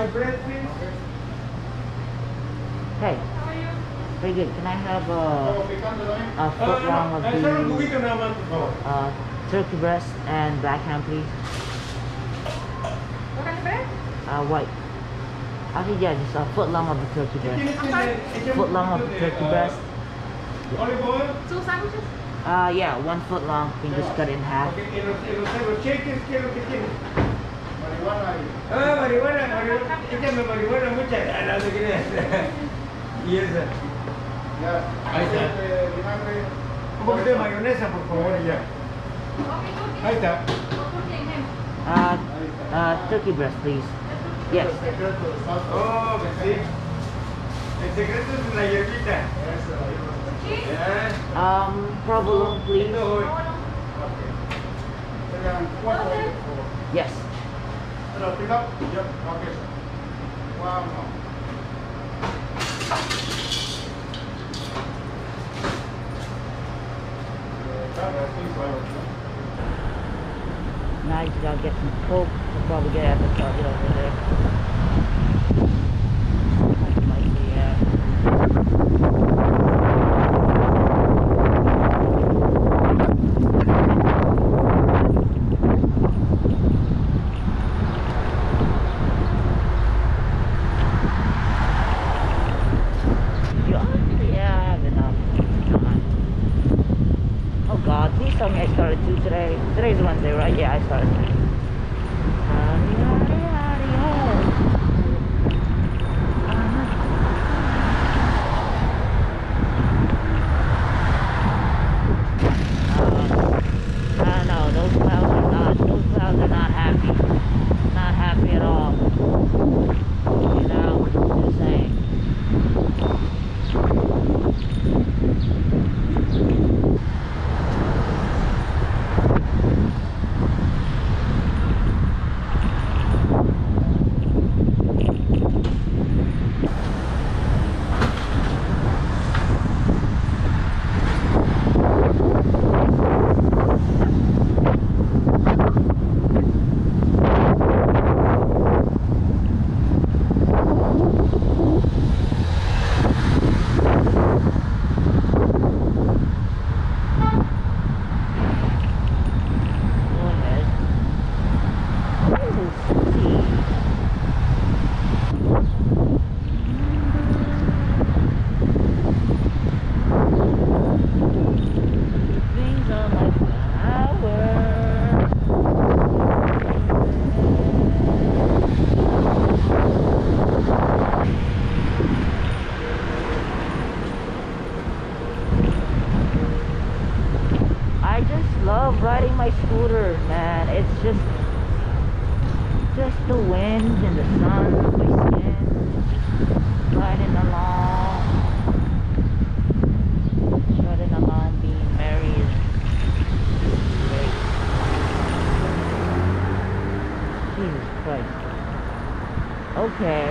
my bread, please? Hey. How are you? Very good. Can I have a foot long of the turkey breast and black ham, please? What kind of bread? White. I think, yeah, just a foot long of the turkey breast. Foot long of the turkey breast. Olive oil? 2 sandwiches? Yeah, 1 foot long. You can just cut it in half. Yes, sir. Turkey breast, please. Yes. Oh, provolone, please. Yes. Pick up. Yep. Okay. Wow. Now you gotta get some coke. We'll probably get at the target over there. Today's Wednesday, right? Yeah, I started. No, those clouds are not happy. Not happy at all. You know, just saying. Riding my scooter, man, it's just the wind and the sun on my skin, riding along, being merry is great. Jesus Christ. Okay.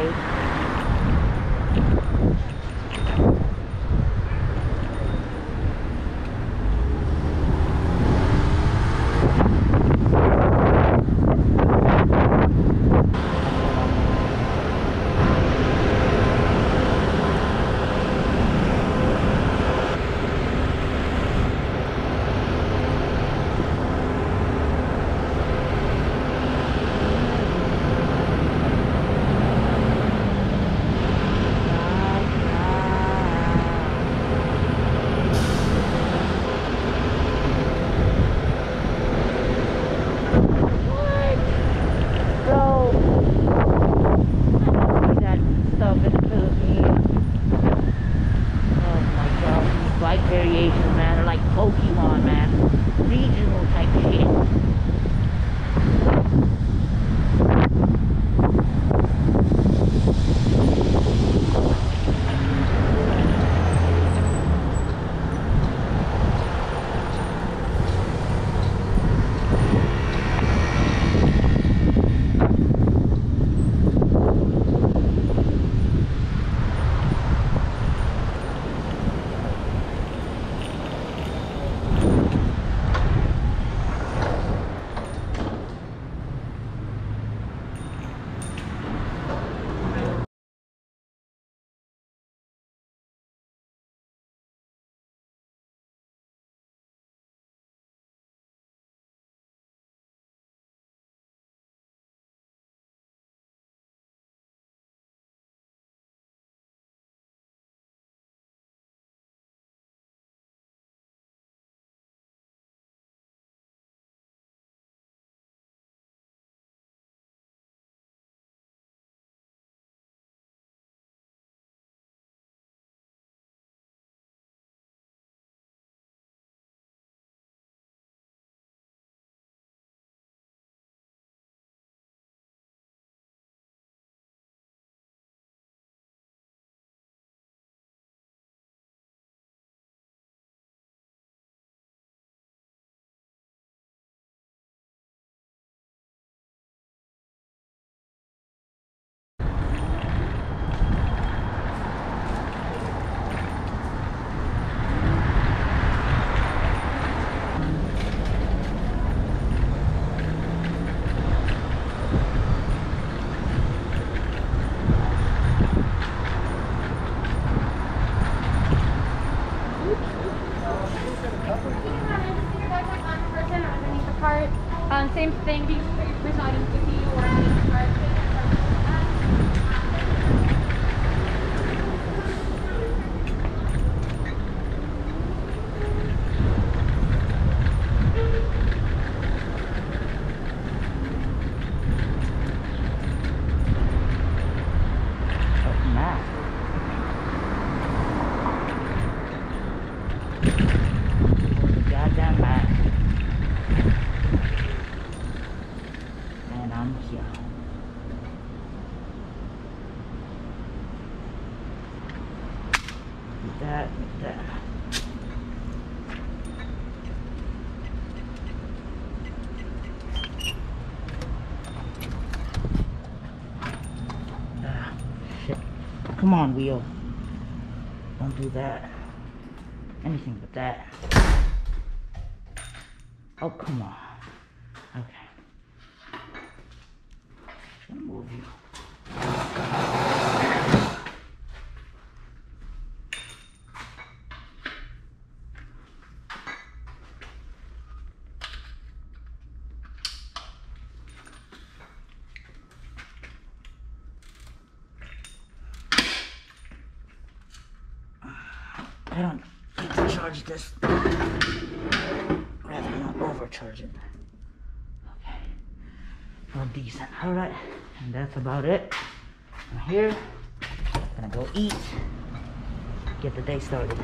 that, and that. Come on, wheel. Don't do that. Anything but that. Oh, come on. Okay. Just gonna move you. I don't need to charge this, rather not overcharge it. Okay, well, decent. All right, and that's about it. I'm here, gonna go eat, get the day started.